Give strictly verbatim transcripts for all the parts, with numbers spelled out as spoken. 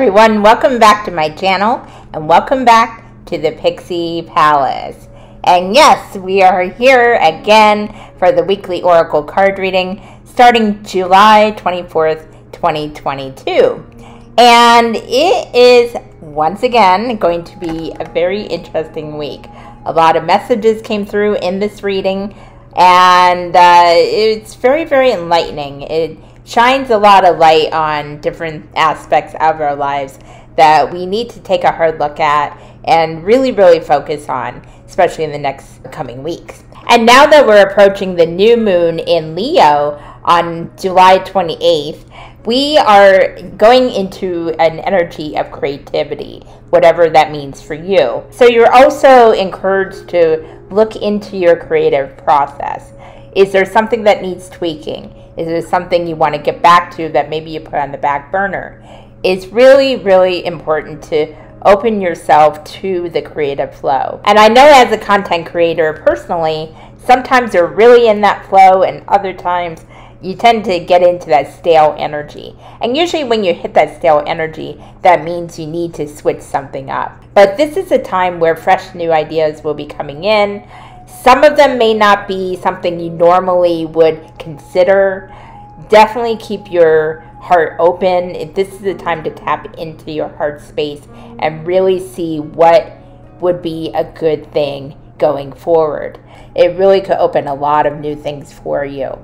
everyone, welcome back to my channel and welcome back to the Pixie Palace. And yes, we are here again for the weekly Oracle card reading starting July twenty-fourth, twenty twenty-two. And it is once again going to be a very interesting week. A lot of messages came through in this reading and uh, it's very, very enlightening. It shines a lot of light on different aspects of our lives that we need to take a hard look at and really, really focus on, especially in the next coming weeks. And now that we're approaching the new moon in Leo on July twenty-eighth, we are going into an energy of creativity, whatever that means for you. So you're also encouraged to look into your creative process. Is there something that needs tweaking? Is there something you want to get back to that maybe you put on the back burner? It's really, really important to open yourself to the creative flow. And I know as a content creator personally, sometimes you're really in that flow and other times you tend to get into that stale energy. And usually when you hit that stale energy, that means you need to switch something up. But this is a time where fresh new ideas will be coming in. Some of them may not be something you normally would consider. Definitely keep your heart open. This is the time to tap into your heart space and really see what would be a good thing going forward. It really could open a lot of new things for you.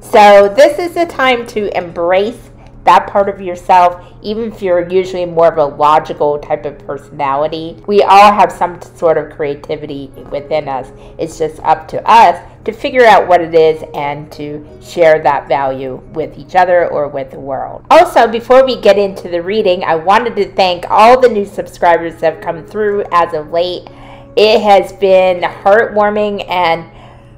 So this is the time to embrace that part of yourself, even if you're usually more of a logical type of personality. We all have some sort of creativity within us. It's just up to us to figure out what it is and to share that value with each other or with the world. Also, before we get into the reading, I wanted to thank all the new subscribers that have come through as of late. It has been heartwarming and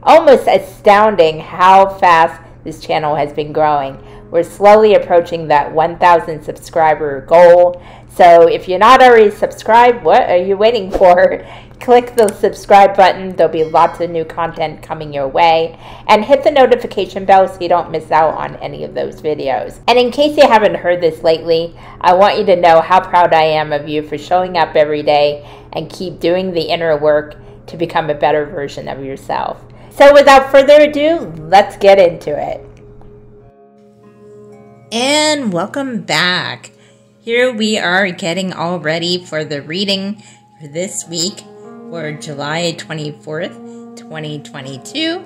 almost astounding how fast this channel has been growing. We're slowly approaching that one thousand subscriber goal. So if you're not already subscribed, what are you waiting for? Click the subscribe button. There'll be lots of new content coming your way. And hit the notification bell so you don't miss out on any of those videos. And in case you haven't heard this lately, I want you to know how proud I am of you for showing up every day and keep doing the inner work to become a better version of yourself. So without further ado, let's get into it. And welcome back. Here we are getting all ready for the reading for this week for July twenty-fourth, twenty twenty-two.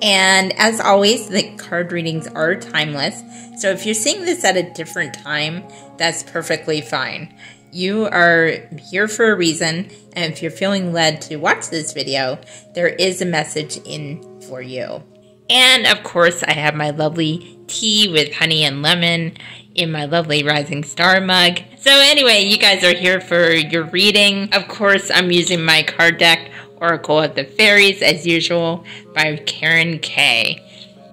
And as always, the card readings are timeless. So if you're seeing this at a different time, that's perfectly fine. You are here for a reason. And if you're feeling led to watch this video, there is a message in for you. And of course, I have my lovely tea with honey and lemon in my lovely Rising Star mug. So anyway, you guys are here for your reading. Of course, I'm using my card deck, Oracle of the Fairies, as usual, by Karen Kay.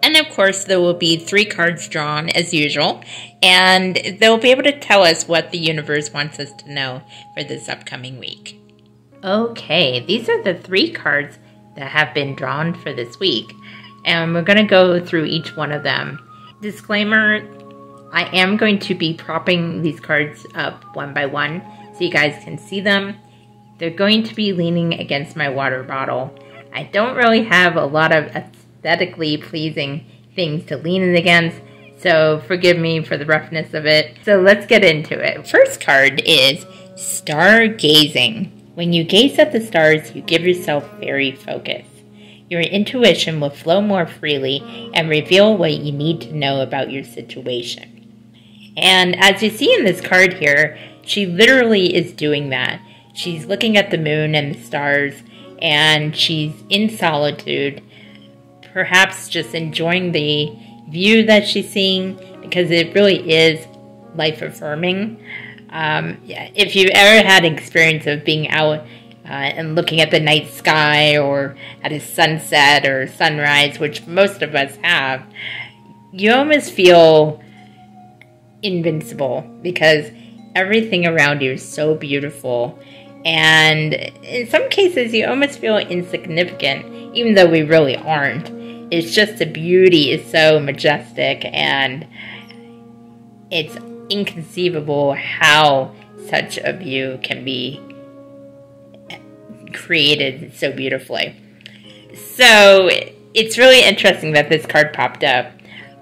And of course, there will be three cards drawn, as usual, and they'll be able to tell us what the universe wants us to know for this upcoming week. Okay, these are the three cards that have been drawn for this week. And we're going to go through each one of them. Disclaimer, I am going to be propping these cards up one by one so you guys can see them. They're going to be leaning against my water bottle. I don't really have a lot of aesthetically pleasing things to lean against, so forgive me for the roughness of it. So let's get into it. First card is stargazing. When you gaze at the stars, you give yourself very focused. Your intuition will flow more freely and reveal what you need to know about your situation. And as you see in this card here, she literally is doing that. She's looking at the moon and the stars, and she's in solitude, perhaps just enjoying the view that she's seeing, because it really is life-affirming. Um, if you've ever had experience of being out Uh, and looking at the night sky or at a sunset or sunrise, which most of us have, you almost feel invincible because everything around you is so beautiful. And in some cases, you almost feel insignificant, even though we really aren't. It's just the beauty is so majestic and it's inconceivable how such a view can be created so beautifully. So it's really interesting that this card popped up.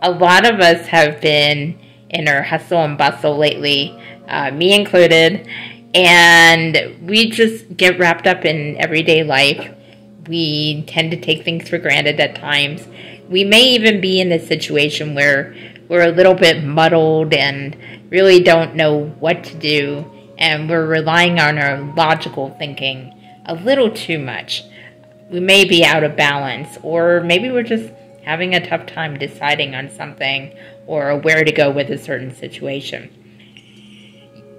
A lot of us have been in our hustle and bustle lately, uh, me included, and we just get wrapped up in everyday life. We tend to take things for granted at times. We may even be in a situation where we're a little bit muddled and really don't know what to do, and we're relying on our logical thinking a little too much. We may be out of balance, or maybe we're just having a tough time deciding on something or where to go with a certain situation.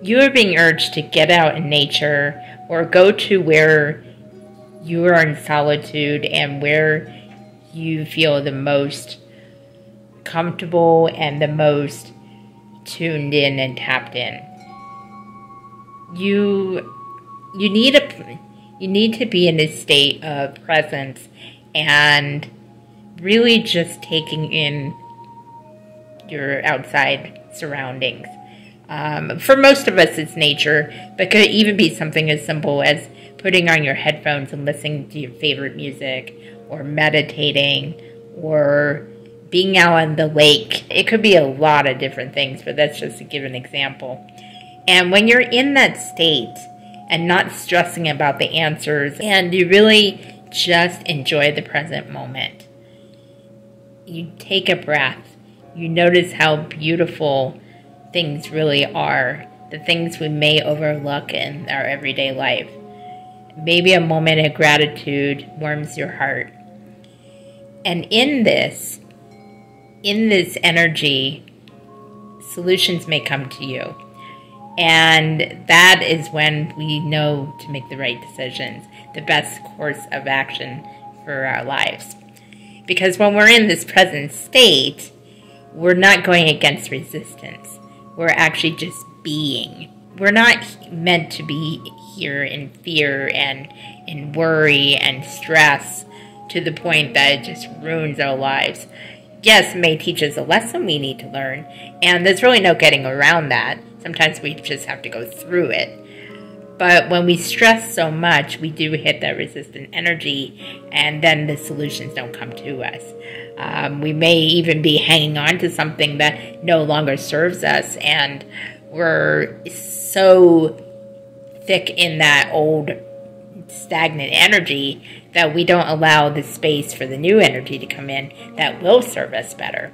You are being urged to get out in nature or go to where you are in solitude and where you feel the most comfortable and the most tuned in and tapped in. You you need a you need to be in a state of presence and really just taking in your outside surroundings. Um, for most of us, it's nature, but could even be something as simple as putting on your headphones and listening to your favorite music, or meditating, or being out on the lake. It could be a lot of different things, but that's just to give an example. And when you're in that state and not stressing about the answers, and you really just enjoy the present moment, you take a breath, you notice how beautiful things really are, the things we may overlook in our everyday life. Maybe a moment of gratitude warms your heart. And in this, in this energy, solutions may come to you. And that is when we know to make the right decisions, the best course of action for our lives. Because when we're in this present state, we're not going against resistance. We're actually just being. We're not meant to be here in fear and in worry and stress to the point that it just ruins our lives. Yes, it may teach us a lesson we need to learn, and there's really no getting around that. Sometimes we just have to go through it. But when we stress so much, we do hit that resistant energy, and then the solutions don't come to us. Um, we may even be hanging on to something that no longer serves us, and we're so thick in that old stagnant energy that we don't allow the space for the new energy to come in that will serve us better.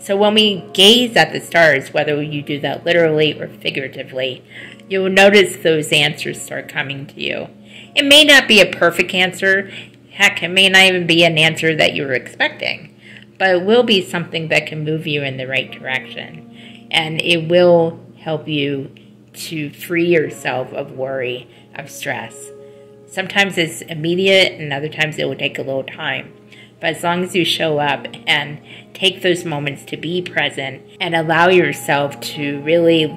So when we gaze at the stars, whether you do that literally or figuratively, you'll notice those answers start coming to you. It may not be a perfect answer. Heck, it may not even be an answer that you were expecting, but it will be something that can move you in the right direction, and it will help you to free yourself of worry, of stress. Sometimes it's immediate, and other times it will take a little time. But as long as you show up and take those moments to be present and allow yourself to really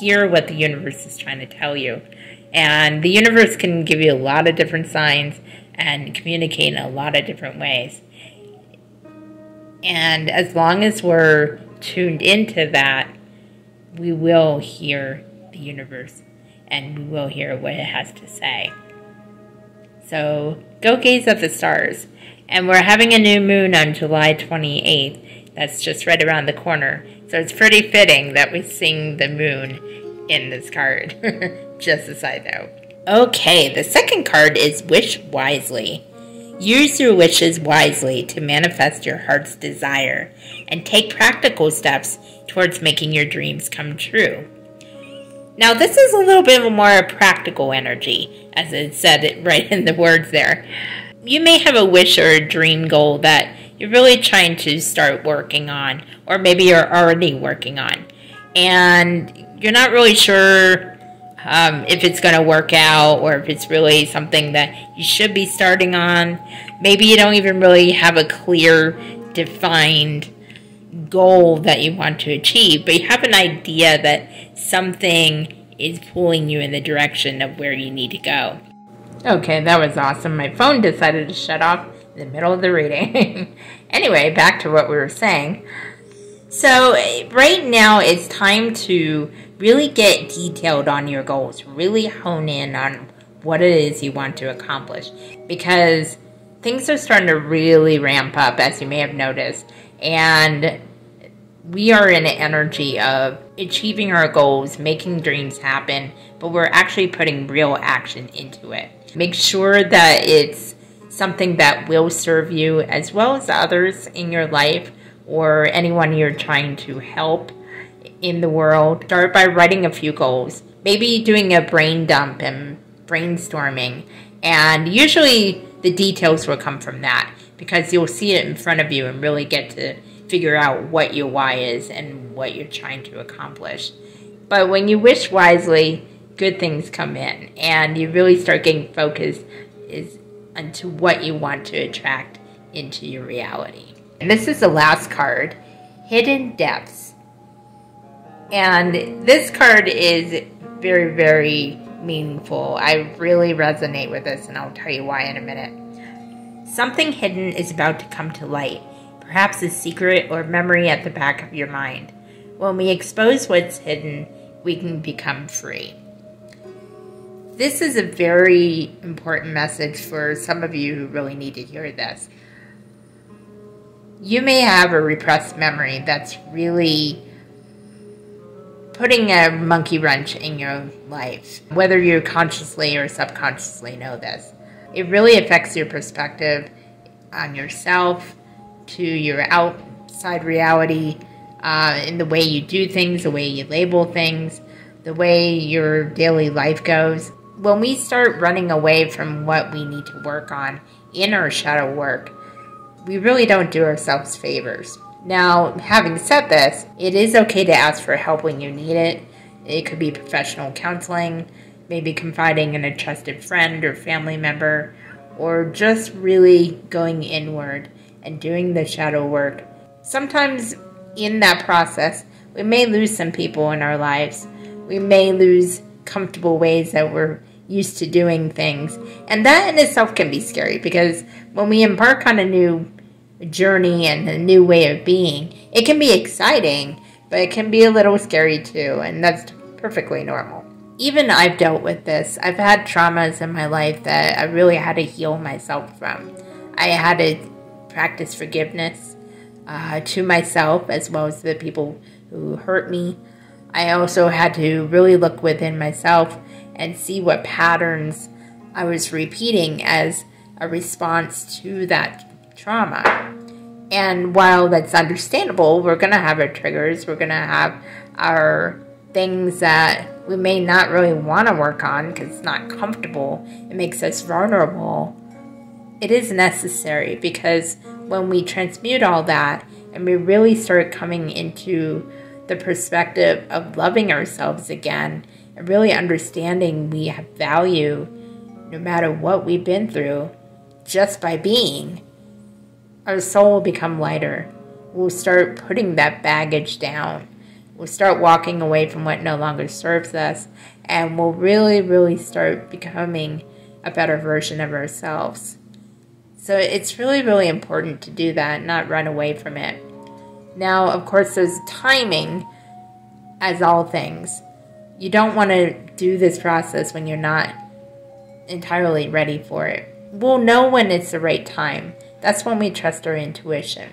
hear what the universe is trying to tell you. And the universe can give you a lot of different signs and communicate in a lot of different ways. And as long as we're tuned into that, we will hear the universe, and we will hear what it has to say. So go gaze at the stars. And we're having a new moon on July twenty-eighth. That's just right around the corner. So it's pretty fitting that we sing the moon in this card. Just a side note. Okay, the second card is Wish Wisely. Use your wishes wisely to manifest your heart's desire and take practical steps towards making your dreams come true. Now, this is a little bit more practical energy, as it said it right in the words there. You may have a wish or a dream goal that you're really trying to start working on, or maybe you're already working on, and you're not really sure Um, if it's going to work out, or if it's really something that you should be starting on. Maybe you don't even really have a clear, defined goal that you want to achieve, but you have an idea that something is pulling you in the direction of where you need to go. Okay, that was awesome. My phone decided to shut off in the middle of the reading. Anyway, back to what we were saying. So right now it's time to really get detailed on your goals. Really hone in on what it is you want to accomplish, because things are starting to really ramp up, as you may have noticed. And we are in an energy of achieving our goals, making dreams happen, but we're actually putting real action into it. Make sure that it's something that will serve you as well as others in your life or anyone you're trying to help in the world. Start by writing a few goals, maybe doing a brain dump and brainstorming. And usually the details will come from that, because you'll see it in front of you and really get to figure out what your why is and what you're trying to accomplish. But when you wish wisely, good things come in, and you really start getting focused is onto what you want to attract into your reality. And this is the last card, Hidden Depths. And this card is very, very meaningful. I really resonate with this, and I'll tell you why in a minute. Something hidden is about to come to light, perhaps a secret or memory at the back of your mind. When we expose what's hidden, we can become free. This is a very important message for some of you who really need to hear this. You may have a repressed memory that's really putting a monkey wrench in your life, whether you consciously or subconsciously know this. It really affects your perspective on yourself, to your outside reality, uh, in the way you do things, the way you label things, the way your daily life goes. When we start running away from what we need to work on in our shadow work, we really don't do ourselves favors. Now, having said this, it is okay to ask for help when you need it. It could be professional counseling, maybe confiding in a trusted friend or family member, or just really going inward and doing the shadow work. Sometimes in that process, we may lose some people in our lives. We may lose comfortable ways that we're used to doing things. And that in itself can be scary, because when we embark on a new journey and a new way of being, it can be exciting, but it can be a little scary too, and that's perfectly normal. Even I've dealt with this. I've had traumas in my life that I really had to heal myself from. I had to practice forgiveness uh, to myself as well as the people who hurt me. I also had to really look within myself and see what patterns I was repeating as a response to that trauma. And while that's understandable, we're going to have our triggers, we're going to have our things that we may not really want to work on because it's not comfortable, it makes us vulnerable. It is necessary, because when we transmute all that and we really start coming into the perspective of loving ourselves again and really understanding we have value no matter what we've been through, just by being, our soul will become lighter. We'll start putting that baggage down. We'll start walking away from what no longer serves us. And we'll really, really start becoming a better version of ourselves. So it's really, really important to do that, not run away from it. Now, of course, there's timing, as all things. You don't want to do this process when you're not entirely ready for it. We'll know when it's the right time. That's when we trust our intuition.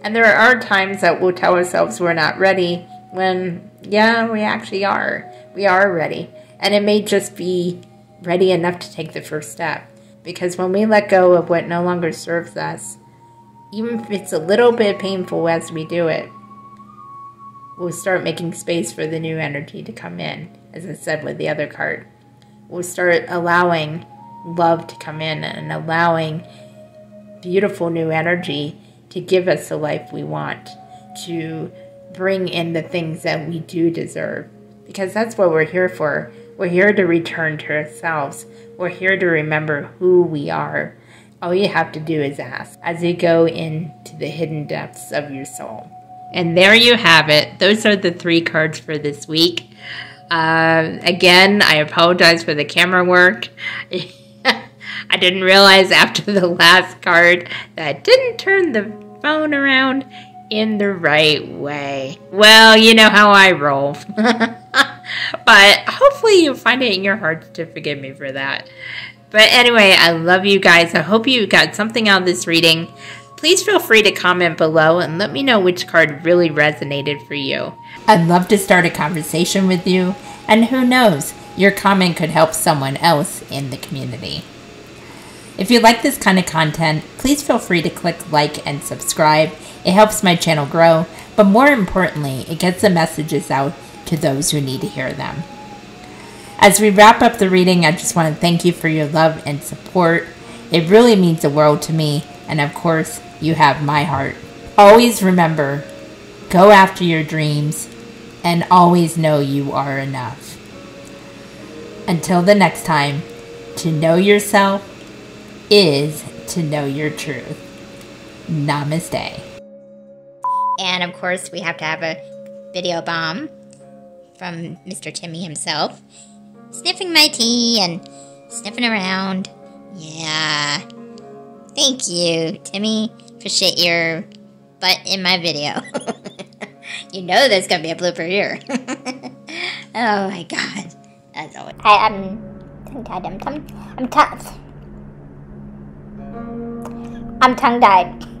And there are times that we'll tell ourselves we're not ready when, yeah, we actually are. We are ready. And it may just be ready enough to take the first step. Because when we let go of what no longer serves us, even if it's a little bit painful as we do it, we'll start making space for the new energy to come in, as I said with the other card. We'll start allowing love to come in and allowing beautiful new energy to give us the life we want, to bring in the things that we do deserve, because that's what we're here for. We're here to return to ourselves. We're here to remember who we are. All you have to do is ask as you go into the hidden depths of your soul. And there you have it. Those are the three cards for this week. Uh, again, I apologize for the camera work. I didn't realize after the last card that I didn't turn the phone around in the right way. Well, you know how I roll. But hopefully you'll find it in your heart to forgive me for that. But anyway, I love you guys. I hope you got something out of this reading. Please feel free to comment below and let me know which card really resonated for you. I'd love to start a conversation with you, and who knows, your comment could help someone else in the community. If you like this kind of content, please feel free to click like and subscribe. It helps my channel grow, but more importantly, it gets the messages out to those who need to hear them. As we wrap up the reading, I just want to thank you for your love and support. It really means the world to me, and of course, you have my heart. Always remember, go after your dreams, and always know you are enough. Until the next time, to know yourself is to know your truth. Namaste. And of course, we have to have a video bomb from Mister Timmy himself. Sniffing my tea and sniffing around. Yeah. Thank you, Timmy, for shit your butt in my video. You know there's going to be a blooper here. Oh my god. As always. I, I'm tongue-tied. I'm tongue-tied. I'm tongue-tied. I'm tongue-tied.